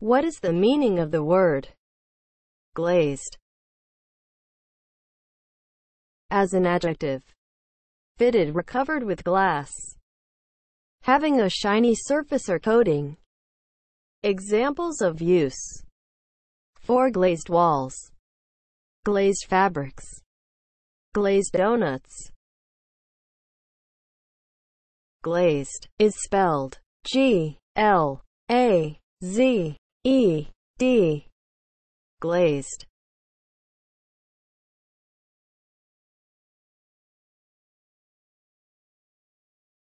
What is the meaning of the word glazed? As an adjective, fitted or covered with glass, having a shiny surface or coating. Examples of use: for glazed walls, glazed fabrics, glazed donuts. Glazed is spelled G-L-A-Z-E-D. Glazed.